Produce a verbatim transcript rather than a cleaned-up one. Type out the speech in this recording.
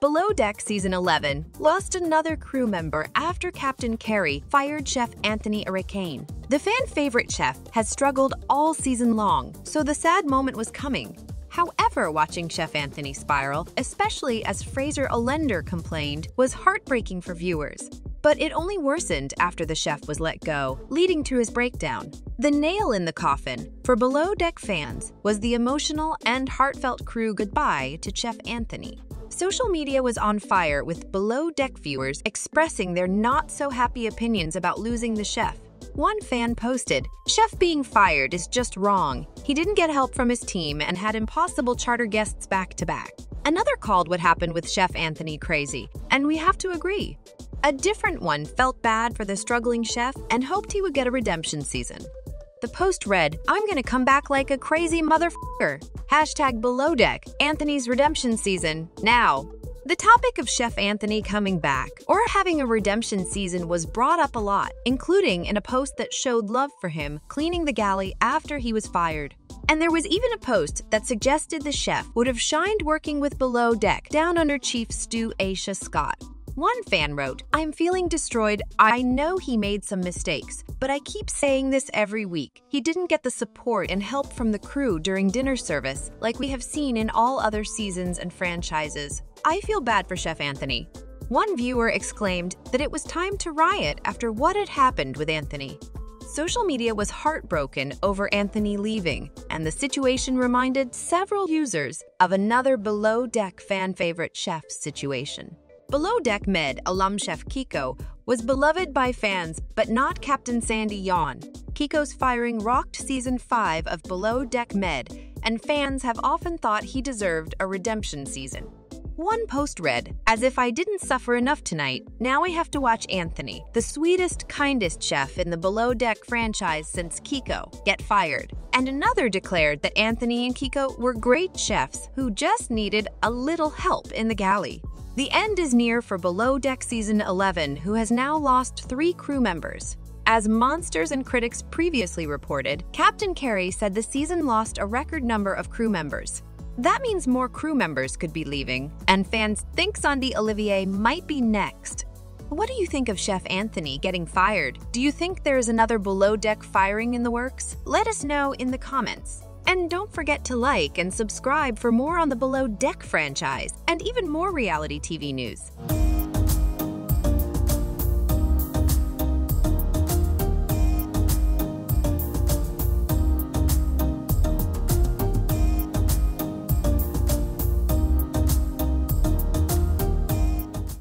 Below Deck Season eleven lost another crew member after Captain Kerry fired Chef Anthony Iracane. The fan-favorite chef has struggled all season long, so the sad moment was coming. However, watching Chef Anthony spiral, especially as Fraser Olender complained, was heartbreaking for viewers. But it only worsened after the chef was let go, leading to his breakdown. The nail in the coffin for Below Deck fans was the emotional and heartfelt crew goodbye to Chef Anthony. Social media was on fire with Below Deck viewers expressing their not-so-happy opinions about losing the chef. One fan posted, "Chef being fired is just wrong. He didn't get help from his team and had impossible charter guests back-to-back." Another called what happened with Chef Anthony crazy, and we have to agree. A different one felt bad for the struggling chef and hoped he would get a redemption season. The post read, "I'm gonna come back like a crazy motherfucker. Hashtag Below Deck, Anthony's redemption season, now." The topic of Chef Anthony coming back or having a redemption season was brought up a lot, including in a post that showed love for him cleaning the galley after he was fired. And there was even a post that suggested the chef would have shined working with Below Deck down under Chief Stew Aisha Scott. One fan wrote, "I'm feeling destroyed. I know he made some mistakes, but I keep saying this every week. He didn't get the support and help from the crew during dinner service like we have seen in all other seasons and franchises. I feel bad for Chef Anthony." One viewer exclaimed that it was time to riot after what had happened with Anthony. Social media was heartbroken over Anthony leaving, and the situation reminded several users of another Below Deck fan favorite chef's situation. Below Deck Med alum Chef Kiko was beloved by fans, but not Captain Sandy Yawn. Kiko's firing rocked Season five of Below Deck Med, and fans have often thought he deserved a redemption season. One post read, "As if I didn't suffer enough tonight, now I have to watch Anthony, the sweetest, kindest chef in the Below Deck franchise since Kiko, get fired." And another declared that Anthony and Kiko were great chefs who just needed a little help in the galley. The end is near for Below Deck Season eleven, who has now lost three crew members. As Monsters and Critics previously reported, Captain Kerry said the season lost a record number of crew members. That means more crew members could be leaving, and fans think Sandy Olivier might be next. What do you think of Chef Anthony getting fired? Do you think there is another Below Deck firing in the works? Let us know in the comments. And don't forget to like and subscribe for more on the Below Deck franchise and even more reality T V news.